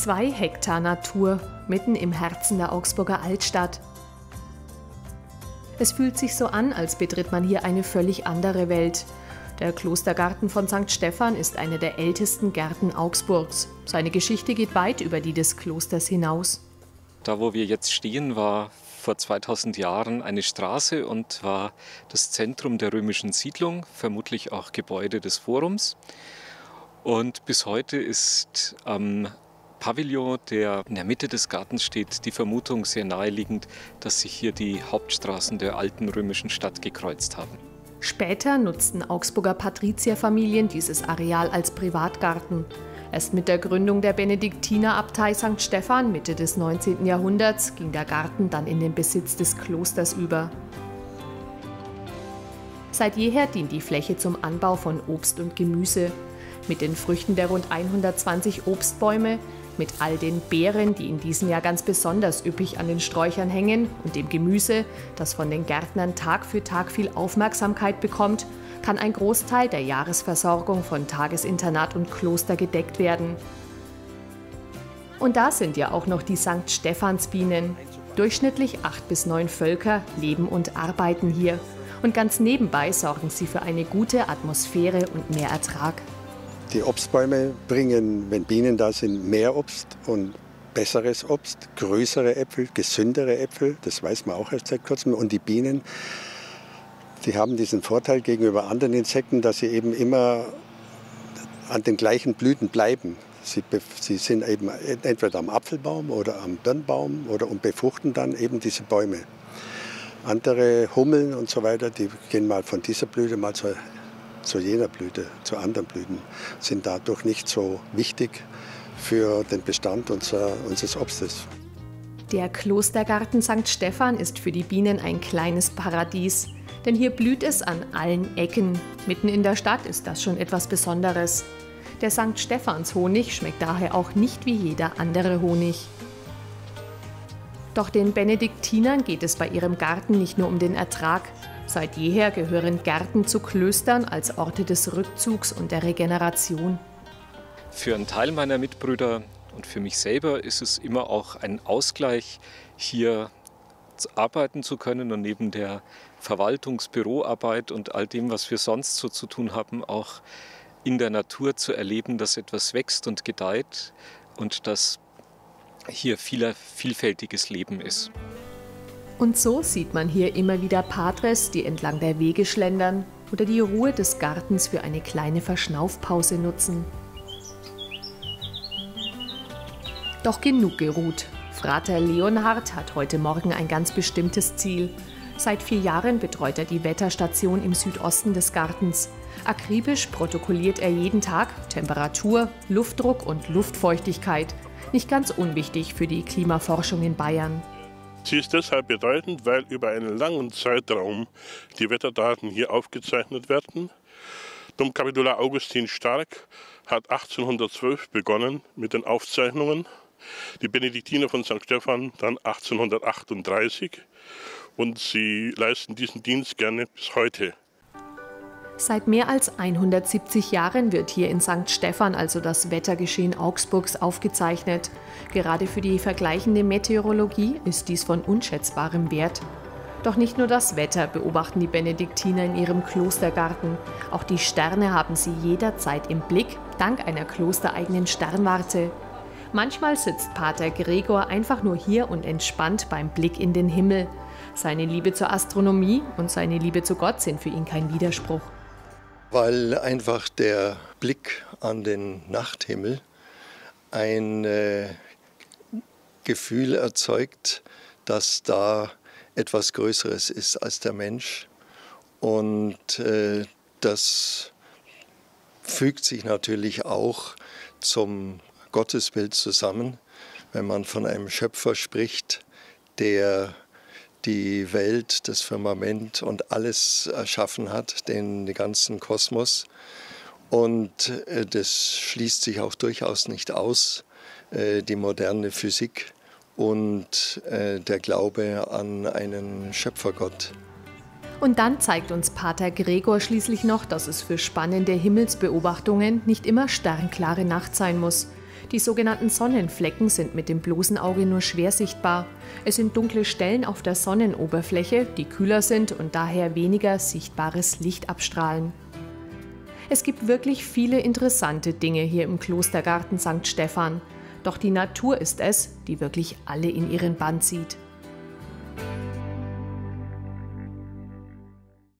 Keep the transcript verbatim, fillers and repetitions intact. Zwei Hektar Natur, mitten im Herzen der Augsburger Altstadt. Es fühlt sich so an, als betritt man hier eine völlig andere Welt. Der Klostergarten von Sankt Stephan ist einer der ältesten Gärten Augsburgs. Seine Geschichte geht weit über die des Klosters hinaus. Da, wo wir jetzt stehen, war vor zweitausend Jahren eine Straße und war das Zentrum der römischen Siedlung, vermutlich auch Gebäude des Forums. Und bis heute ist am ähm, Pavillon, der in der Mitte des Gartens steht, die Vermutung sehr naheliegend, dass sich hier die Hauptstraßen der alten römischen Stadt gekreuzt haben. Später nutzten Augsburger Patrizierfamilien dieses Areal als Privatgarten. Erst mit der Gründung der Benediktinerabtei Sankt Stephan Mitte des neunzehnten Jahrhunderts ging der Garten dann in den Besitz des Klosters über. Seit jeher dient die Fläche zum Anbau von Obst und Gemüse. Mit den Früchten der rund hundertzwanzig Obstbäume, mit all den Beeren, die in diesem Jahr ganz besonders üppig an den Sträuchern hängen, und dem Gemüse, das von den Gärtnern Tag für Tag viel Aufmerksamkeit bekommt, kann ein Großteil der Jahresversorgung von Tagesinternat und Kloster gedeckt werden. Und da sind ja auch noch die Sankt Stephansbienen. Durchschnittlich acht bis neun Völker leben und arbeiten hier. Und ganz nebenbei sorgen sie für eine gute Atmosphäre und mehr Ertrag. Die Obstbäume bringen, wenn Bienen da sind, mehr Obst und besseres Obst, größere Äpfel, gesündere Äpfel, das weiß man auch erst seit kurzem. Und die Bienen, die haben diesen Vorteil gegenüber anderen Insekten, dass sie eben immer an den gleichen Blüten bleiben. Sie, sie sind eben entweder am Apfelbaum oder am Birnbaum oder und befruchten dann eben diese Bäume. Andere Hummeln und so weiter, die gehen mal von dieser Blüte mal zur zu jener Blüte, zu anderen Blüten, sind dadurch nicht so wichtig für den Bestand unser, unseres Obstes. Der Klostergarten Sankt Stephan ist für die Bienen ein kleines Paradies, denn hier blüht es an allen Ecken. Mitten in der Stadt ist das schon etwas Besonderes. Der Sankt Stephans-Honig schmeckt daher auch nicht wie jeder andere Honig. Doch den Benediktinern geht es bei ihrem Garten nicht nur um den Ertrag. Seit jeher gehören Gärten zu Klöstern als Orte des Rückzugs und der Regeneration. Für einen Teil meiner Mitbrüder und für mich selber ist es immer auch ein Ausgleich, hier arbeiten zu können und neben der Verwaltungsbüroarbeit und all dem, was wir sonst so zu tun haben, auch in der Natur zu erleben, dass etwas wächst und gedeiht und dass hier viel, vielfältiges Leben ist. Und so sieht man hier immer wieder Patres, die entlang der Wege schlendern oder die Ruhe des Gartens für eine kleine Verschnaufpause nutzen. Doch genug geruht. Frater Leonhard hat heute Morgen ein ganz bestimmtes Ziel. Seit vier Jahren betreut er die Wetterstation im Südosten des Gartens. Akribisch protokolliert er jeden Tag Temperatur, Luftdruck und Luftfeuchtigkeit. Nicht ganz unwichtig für die Klimaforschung in Bayern. Sie ist deshalb bedeutend, weil über einen langen Zeitraum die Wetterdaten hier aufgezeichnet werden. Domkapitular Augustin Stark hat achtzehnhundertzwölf begonnen mit den Aufzeichnungen, die Benediktiner von Sankt Stephan dann achtzehnhundertachtunddreißig und sie leisten diesen Dienst gerne bis heute. Seit mehr als hundertsiebzig Jahren wird hier in Sankt Stephan also das Wettergeschehen Augsburgs aufgezeichnet. Gerade für die vergleichende Meteorologie ist dies von unschätzbarem Wert. Doch nicht nur das Wetter beobachten die Benediktiner in ihrem Klostergarten. Auch die Sterne haben sie jederzeit im Blick, dank einer klostereigenen Sternwarte. Manchmal sitzt Pater Gregor einfach nur hier und entspannt beim Blick in den Himmel. Seine Liebe zur Astronomie und seine Liebe zu Gott sind für ihn kein Widerspruch. Weil einfach der Blick an den Nachthimmel ein äh, Gefühl erzeugt, dass da etwas Größeres ist als der Mensch. Und äh, das fügt sich natürlich auch zum Gottesbild zusammen, wenn man von einem Schöpfer spricht, der die Welt, das Firmament und alles erschaffen hat, den, den ganzen Kosmos. Und äh, das schließt sich auch durchaus nicht aus, äh, die moderne Physik und äh, der Glaube an einen Schöpfergott. Und dann zeigt uns Pater Gregor schließlich noch, dass es für spannende Himmelsbeobachtungen nicht immer sternklare Nacht sein muss. Die sogenannten Sonnenflecken sind mit dem bloßen Auge nur schwer sichtbar. Es sind dunkle Stellen auf der Sonnenoberfläche, die kühler sind und daher weniger sichtbares Licht abstrahlen. Es gibt wirklich viele interessante Dinge hier im Klostergarten Sankt Stephan. Doch die Natur ist es, die wirklich alle in ihren Bann zieht.